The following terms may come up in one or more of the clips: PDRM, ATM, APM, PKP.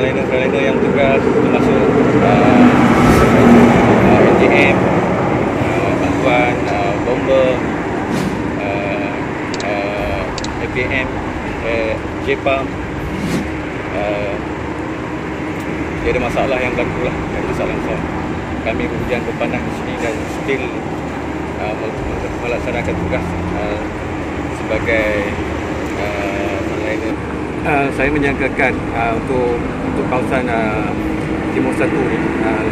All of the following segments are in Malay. trainer-trainer yang juga termasuk ATM, bantuan bomber, APM, J-Pump. Dia ada masalah yang berlaku lah, ada masalah yang besar. Kami berhujan berpanah di sini dan still melaksanakan tugas sebagai trainer. Saya menjangkakan untuk kawasan Timur 1 ni,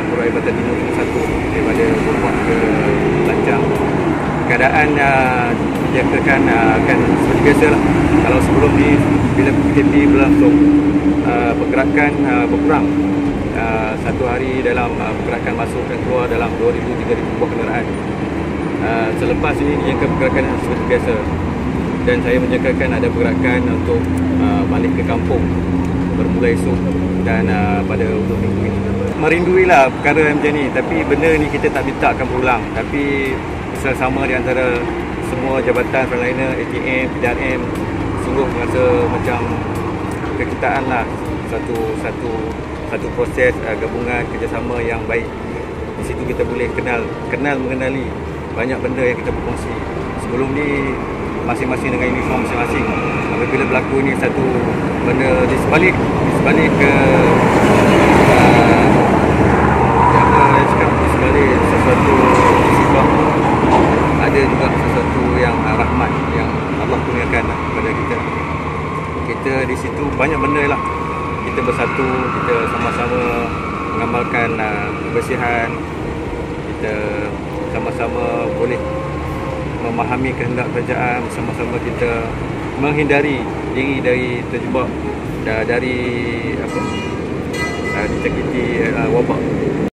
Puraya Batam Timur 1 daripada Bumbang ke Lanjang. Keadaan dijangkakan akan seperti biasa lah. Kalau sebelum ni bila PKP berlangsung, pergerakan berkurang. Satu hari dalam pergerakan masuk dan keluar dalam 2,000-3,000 buah kenderaan. Selepas ini dijangkakan pergerakan seperti biasa. Dan saya menjangkakan ada pergerakan untuk balik ke kampung bermula esok dan pada untuk minggu ini. Merinduilah perkara macam ni, tapi benda ni kita tak minta akan berulang. Tapi bersama di antara semua jabatan frontliner, ATM, PDRM, sungguh merasa macam kekitaan lah satu proses gabungan kerjasama yang baik. Di situ kita boleh kenal mengenali banyak benda yang kita berkongsi. Sebelum ni masing-masing dengan uniform masing-masing. Apabila berlaku ni satu benda di sebalik ke di sebalik sesuatu musibah, ada juga sesuatu yang rahmat yang Allah kurniakan kepada kita. Kita di situ banyak benda lah. Kita bersatu, kita sama-sama mengamalkan kebersihan. Kita sama-sama boleh memahami kehendak kerajaan, sama-sama kita menghindari diri dari terjebak dari dicekiti wabak.